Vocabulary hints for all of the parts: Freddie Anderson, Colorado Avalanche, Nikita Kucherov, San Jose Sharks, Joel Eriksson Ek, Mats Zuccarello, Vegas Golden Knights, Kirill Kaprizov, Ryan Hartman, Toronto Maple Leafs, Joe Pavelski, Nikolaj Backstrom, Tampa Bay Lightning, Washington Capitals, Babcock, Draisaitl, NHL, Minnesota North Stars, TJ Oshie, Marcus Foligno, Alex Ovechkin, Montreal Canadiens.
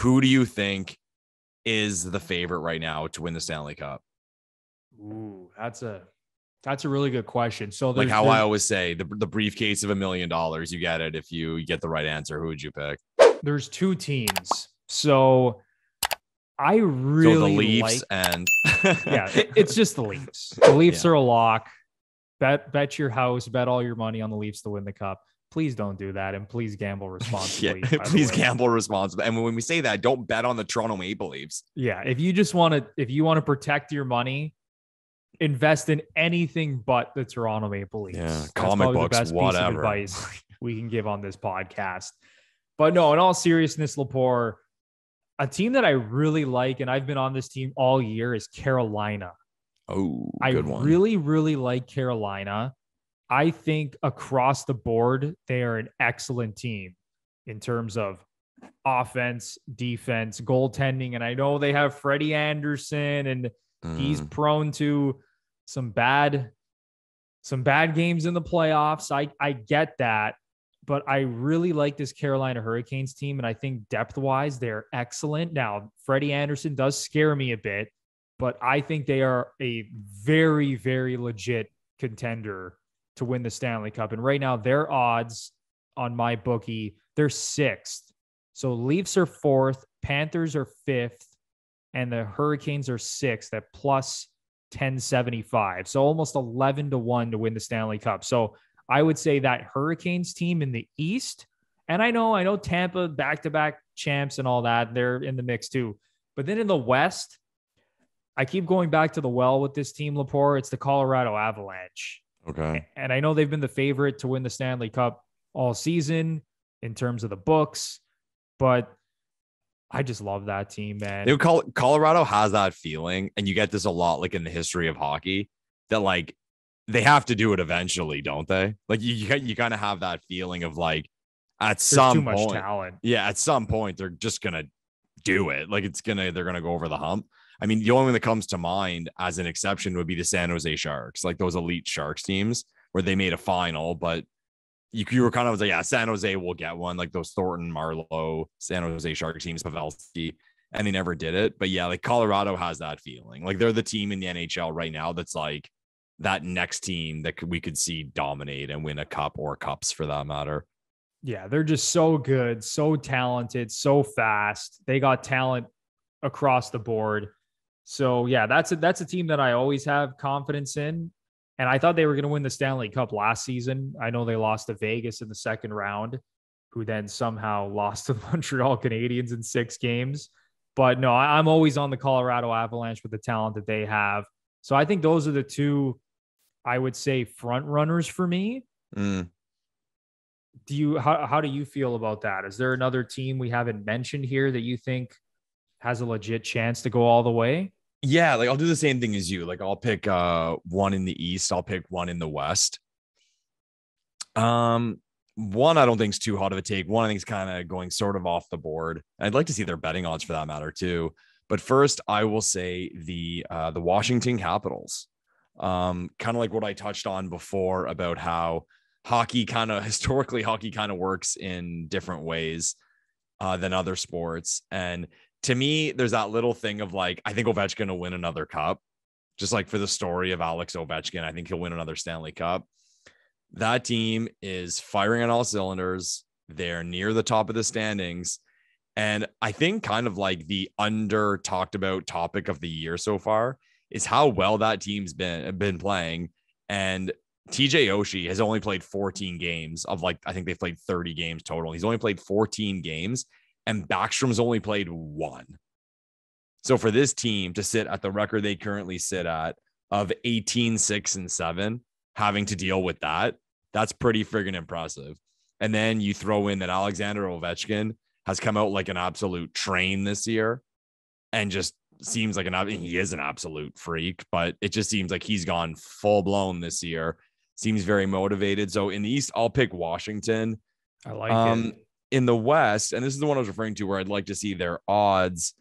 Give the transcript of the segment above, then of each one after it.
Who do you think is the favorite right now to win the Stanley Cup? Ooh, that's a really good question. So like how I always say, the briefcase of $1 million, you get it. If you get the right answer, who would you pick? There's two teams. So I really the Leafs and yeah, it's just the Leafs. The Leafs are a lock. Bet your house, bet all your money on the Leafs to win the cup. Please don't do that, and please gamble responsibly. Yeah, please gamble responsibly. And when we say that, don't bet on the Toronto Maple Leafs. Yeah, if you want to protect your money, invest in anything but the Toronto Maple Leafs. Yeah, comic books, whatever. That's probably the best piece of advice we can give on this podcast. But no, in all seriousness, Lepore, a team that I really like, and I've been on this team all year, is Carolina. Oh, good one. I really, really like Carolina. I think across the board, they are an excellent team in terms of offense, defense, goaltending. And I know they have Freddie Anderson, and he's prone to some bad games in the playoffs. I get that, but I really like this Carolina Hurricanes team. And I think depth-wise, they're excellent. Now, Freddie Anderson does scare me a bit, but I think they are a very, very legit contender to win the Stanley Cup. And right now, their odds on my bookie, they're 6th. So Leafs are 4th, Panthers are 5th, and the Hurricanes are 6th at plus 1075. So almost 11-1 to win the Stanley Cup. So I would say that Hurricanes team in the East, and I know Tampa back-to-back champs and all that, they're in the mix too. But then in the West, I keep going back to the well with this team, Lepore. It's the Colorado Avalanche. Okay. And I know they've been the favorite to win the Stanley Cup all season in terms of the books, but I just love that team, man. They would call it, Colorado has that feeling, and you get this a lot, like in the history of hockey, that like they have to do it eventually, don't they? Like you kind of have that feeling of like at some point they're just gonna do it. Like they're gonna go over the hump. I mean, the only one that comes to mind as an exception would be the San Jose Sharks, like those elite Sharks teams where they made a final, but you were kind of like, yeah, San Jose will get one, like those Thornton, Marlowe, San Jose Sharks teams, Pavelski, and they never did it. But yeah, like Colorado has that feeling. Like they're the team in the NHL right now that's like that next team that we could see dominate and win a cup, or cups for that matter. Yeah, they're just so good, so talented, so fast. They got talent across the board. So yeah, that's a team that I always have confidence in. And I thought they were going to win the Stanley Cup last season. I know they lost to Vegas in the second round, who then somehow lost to the Montreal Canadiens in 6 games. But no, I'm always on the Colorado Avalanche with the talent that they have. So I think those are the two, I would say, front runners for me. Mm. How do you feel about that? Is there another team we haven't mentioned here that you think has a legit chance to go all the way? Yeah, like I'll do the same thing as you. Like I'll pick one in the East. I'll pick one in the West. One I don't think is too hot of a take. One I think is kind of going sort of off the board. I'd like to see their betting odds for that matter too. But first, I will say the Washington Capitals. Kind of like what I touched on before about how hockey kind of works in different ways than other sports. And to me, there's that little thing of like, I think Ovechkin will win another cup. Just like for the story of Alex Ovechkin, I think he'll win another Stanley Cup. That team is firing on all cylinders. They're near the top of the standings. And I think kind of like the under talked about topic of the year so far is how well that team's been playing. And TJ Oshie has only played 14 games of like, I think they've played 30 games total. He's only played 14 games. And Backstrom's only played 1. So for this team to sit at the record they currently sit at of 18-6-7, having to deal with that, that's pretty friggin' impressive. And then you throw in that Alexander Ovechkin has come out like an absolute train this year and just seems like he is an absolute freak, but it just seems like he's gone full blown this year. Seems very motivated. So in the East, I'll pick Washington. I like it. In the West, and this is the one I was referring to where I'd like to see their odds.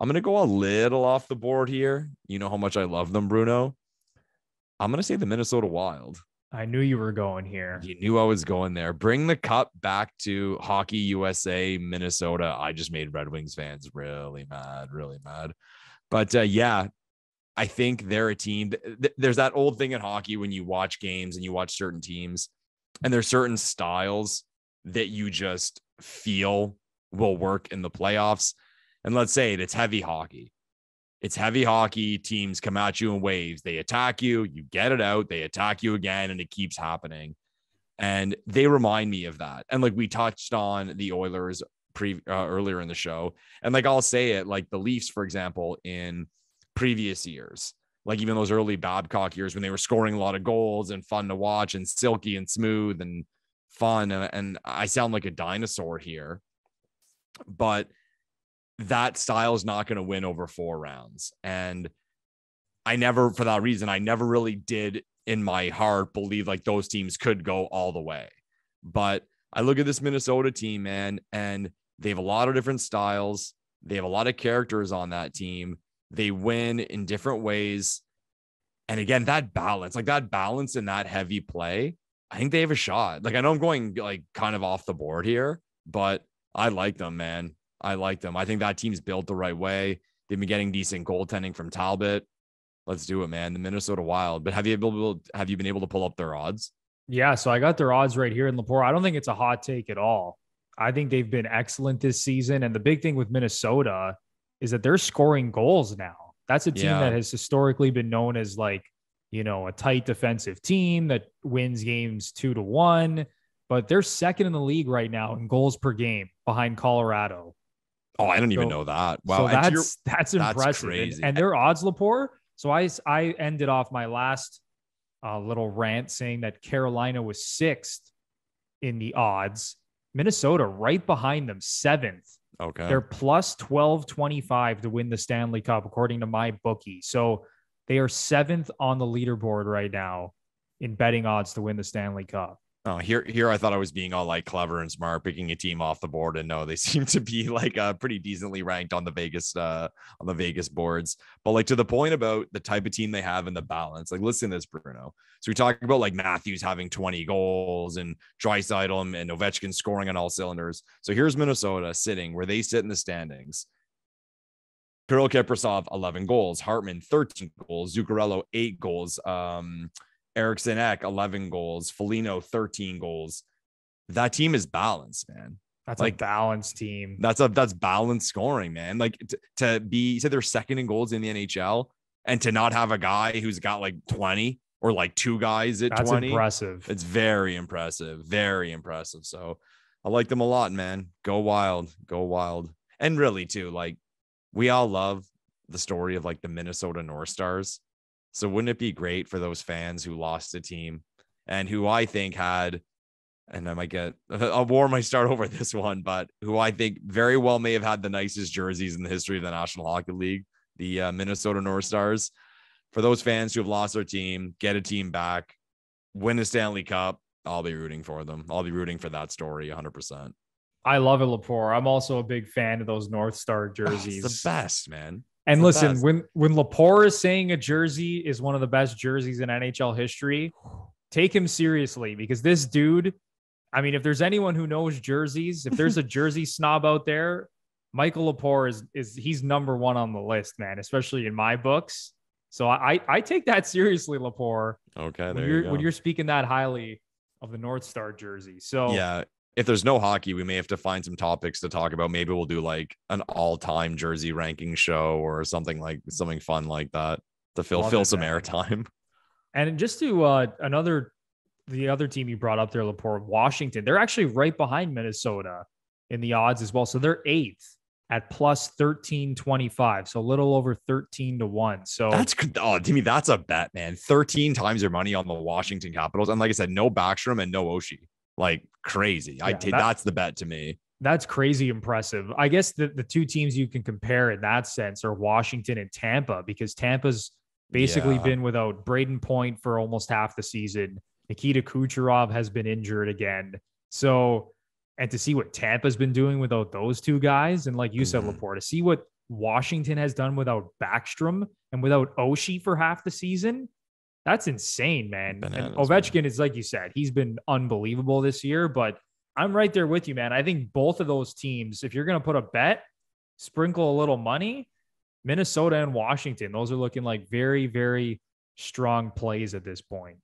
I'm going to go a little off the board here. You know how much I love them, Bruno. I'm going to say the Minnesota Wild. I knew you were going here. You knew I was going there. Bring the cup back to Hockey USA, Minnesota. I just made Red Wings fans really mad. But yeah, I think they're a team. There's that old thing in hockey when you watch games and you watch certain teams and there's certain styles that you just feel will work in the playoffs. And let's say it, it's heavy hockey. It's heavy hockey. Teams come at you in waves. They attack you. You get it out. They attack you again, and it keeps happening. And they remind me of that. And like we touched on the Oilers earlier in the show. And like I'll say it, like the Leafs, for example, in previous years, like even those early Babcock years when they were scoring a lot of goals and fun to watch and silky and smooth and fun. And I sound like a dinosaur here, but that style is not going to win over four rounds. And I never, for that reason, I never really did in my heart believe like those teams could go all the way. But I look at this Minnesota team, man, and they have a lot of different styles. They have a lot of characters on that team. They win in different ways. And again, that balance in that heavy play, I think they have a shot. Like, I know I'm going like kind of off the board here, but I like them, man. I like them. I think that team's built the right way. They've been getting decent goaltending from Talbot. Let's do it, man. The Minnesota Wild. But have you been able to pull up their odds? Yeah, so I got their odds right here in Lepore. I don't think it's a hot take at all. I think they've been excellent this season. And the big thing with Minnesota is that they're scoring goals now. That's a team that has historically been known as like, you know, a tight defensive team that wins games 2-1. But they're second in the league right now in goals per game behind Colorado. Oh, I don't even know that. Wow. So that's impressive. Crazy. And their odds, Lepore. So I ended off my last little rant saying that Carolina was sixth in the odds. Minnesota right behind them, seventh. Okay. They're plus 1225 to win the Stanley Cup, according to my bookie. So they are seventh on the leaderboard right now in betting odds to win the Stanley Cup. Oh, here I thought I was being all like clever and smart, picking a team off the board, and no, they seem to be like pretty decently ranked on the Vegas boards. But like to the point about the type of team they have and the balance, like listen to this, Bruno. So we talk about like Matthews having 20 goals and Draisaitl and Ovechkin scoring on all cylinders. So here's Minnesota sitting where they sit in the standings. Kirill Kaprizov 11 goals, Hartman 13 goals, Zuccarello 8 goals. Eriksson Ek, 11 goals. Foligno, 13 goals. That team is balanced, man. That's like, a balanced team. That's balanced scoring, man. Like to be, you said they're second in goals in the NHL, and to not have a guy who's got like 20 or like two guys at that's 20. That's impressive. It's very impressive. Very impressive. So I like them a lot, man. Go Wild. Go Wild. And really too, like we all love the story of like the Minnesota North Stars. So wouldn't it be great for those fans who lost a team and who I think had, and I might get, I'll warm my start over this one, but who I think very well may have had the nicest jerseys in the history of the National Hockey League, the Minnesota North Stars. For those fans who have lost their team, get a team back, win the Stanley Cup. I'll be rooting for them. I'll be rooting for that story 100%. I love it, Lepore. I'm also a big fan of those North Star jerseys. It's the best, man. And listen, when Lepore is saying a jersey is one of the best jerseys in NHL history, take him seriously, because this dude, I mean, if there's anyone who knows jerseys, if there's a jersey snob out there, Michael Lepore is he's number one on the list, man, especially in my books. So I take that seriously, Lepore. Okay, when you're speaking that highly of the North Star jersey. So yeah. If there's no hockey, we may have to find some topics to talk about. Maybe we'll do like an all-time jersey ranking show or something fun like that to fill some airtime. And just to the other team you brought up there, Lepore, Washington, they're actually right behind Minnesota in the odds as well. So they're eighth at plus 1325. So a little over 13-1. So that's to me, that's a bet, man. 13 times your money on the Washington Capitals. And like I said, no Backstrom and no Oshie. Like crazy. Yeah, that's the bet to me. That's crazy impressive. I guess the two teams you can compare in that sense are Washington and Tampa, because Tampa's basically been without Braden Point for almost half the season. Nikita Kucherov has been injured again. So, and to see what Tampa's been doing without those two guys, and like you said, Lepore, to see what Washington has done without Backstrom and without Oshie for half the season, That's insane, man. Bananas, and Ovechkin is, like you said, he's been unbelievable this year, but I'm right there with you, man. I think both of those teams, if you're going to put a bet, sprinkle a little money, Minnesota and Washington, those are looking like very, very strong plays at this point.